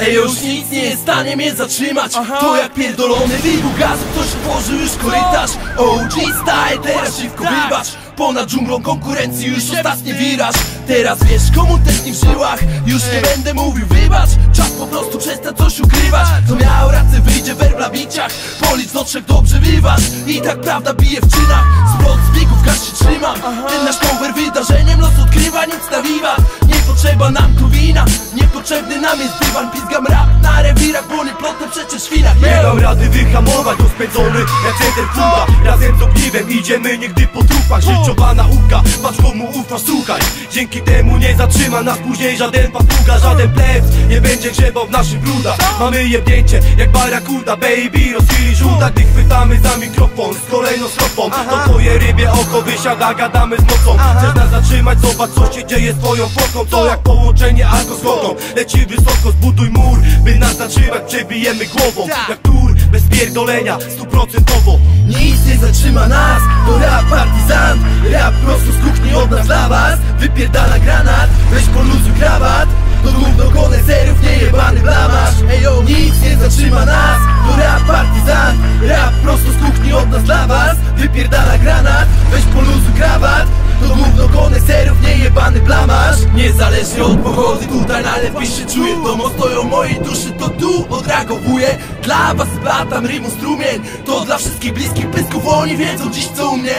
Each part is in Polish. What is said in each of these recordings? Ej, już nic nie jest w stanie mnie zatrzymać. Aha. To jak pierdolony wybuch gazu, ktoś otworzył już korytarz. OG style, teraz szybko wybacz. Ponad dżunglą konkurencji już ostatni wiraż. Teraz wiesz, komu tęskni w żyłach. Już nie będę mówił wybacz. Czas po prostu przestań coś ukrywać. To miał rację, wyjdzie werb na biciach. Policz do trzech, dobrze wyważ. I tak prawda bije w czynach. Zbrod z biegów gaz się trzymam. Ten nasz cover wydarzeniem los odkrywa, nic na wiwat. Nie potrzeba nam tu wina, niepotrzebny nam jest dywan. Pizgam rap na rewirach, boli plotem przecież w chwilach. Nie dam rady wyhamować, rozpędzony jak center funda. Razem z ogniwem idziemy nigdy po trupach. Życiowa nauka, patrz komu ufasz, słuchaj. Dzięki temu nie zatrzyma nas później żaden papuga. Żaden plec nie będzie grzebał w naszych brudach. Mamy jebnięcie jak barakuda, baby rozchili żółta. Gdy chwytamy za mikrofon z kolejną skropą, to twoje rybie oko wysiada, gadamy z mocą. Chcesz nas zatrzymać, zobacz co się dzieje z twoją foką. To jak połączenie alko z koką, leci wysoko, zbuduj mur, by nas zatrzymać, przebijemy głową jak tur, bez pierdolenia, 100%. Nic nie zatrzyma nas, to rap partyzant. Rap prosto z kuchni od nas dla was. Wypierdala granat, weź poluzuj krawat. To gówno koneserów, niejebany blamasz. Ejo, nic nie zatrzyma nas, to rap partyzant. Rap prosto z kuchni od nas dla was. Wypierdala granat, weź poluzuj krawat. To gówno koneserów, niejebany blamasz. Niezależnie od pochody, tutaj najlepiej się czuję. To mocno ją mojej duszy, to tu odreagowuję. Dla was latam rymu strumień. To dla wszystkich bliskich pysków, oni wiedzą dziś co u mnie.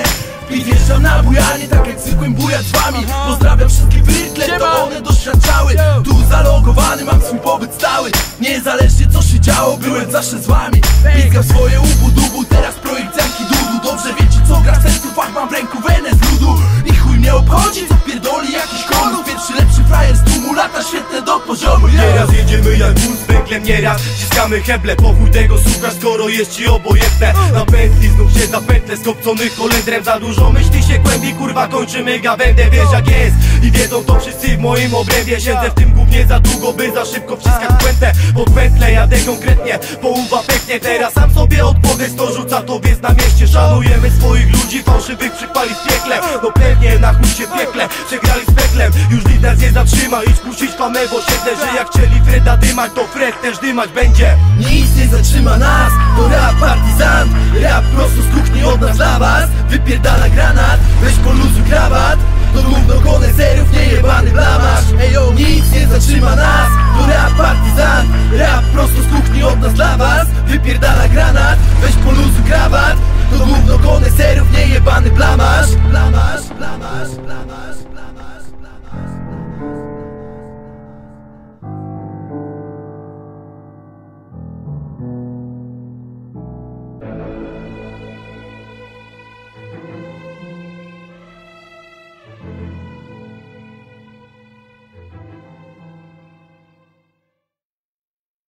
I wjeżdżam na bujanie, tak jak zwykłym bujać z wami. Pozdrawiam wszystkie wyrtle, to one doświadczały. Tu zalogowany mam swój pobyt stały. Niezależnie co się działo, byłem zawsze z wami. Piskam swoje ubu-dubu, teraz projekt zamki dudu. Dobrze wiecie co gra w sercu, fach mam w ręku wenę z ludu. I chuj mnie obchodzi, co pierdoli jakiś konus. Pierwszy lepszy frajer z tłumu, lata świetne do poziomu. Nieraz jedziemy jak wóz z węglem, nieraz ściskamy heble. Powój tego słuchasz, skoro jest ci obojętne. Na pętli znów się zapętlę, skopcony kolendrem. Za dużo myśli się głębi, kurwa kończymy gawędę. Wiesz jak jest i wiedzą to wszyscy w moim obrębie. Siedzę w tym głównie za długo, by za szybko wciskać pętlę. Pod pętlę jadę konkretnie, połowa pęknie. Teraz sam sobie odpowiedz, to rzuca to wiec na mieście. Szanujemy swoich ludzi, fałszywych przypali w piekle. No pewnie na chuj się piekle, przegrali z peklem. Już lider nie zatrzyma, idź puścić famę, bo siedzę, że jak chcieli Freda dymać, to Fred też dymać będzie. Nic nie zatrzyma nas, to rap partyzant. Rap prosto z kuchni od nas dla was. Wypierdala granat, weź poluzuj krawat. To gówno koneserów, niejebany blamasz. Ejo, nic nie zatrzyma nas, to rap partyzant. Rap prosto z kuchni od nas dla was. Wypierdala granat, weź poluzuj krawat. To gówno koneserów, niejebany blamasz. Blamasz, blamasz, blamasz, blamasz, blamasz.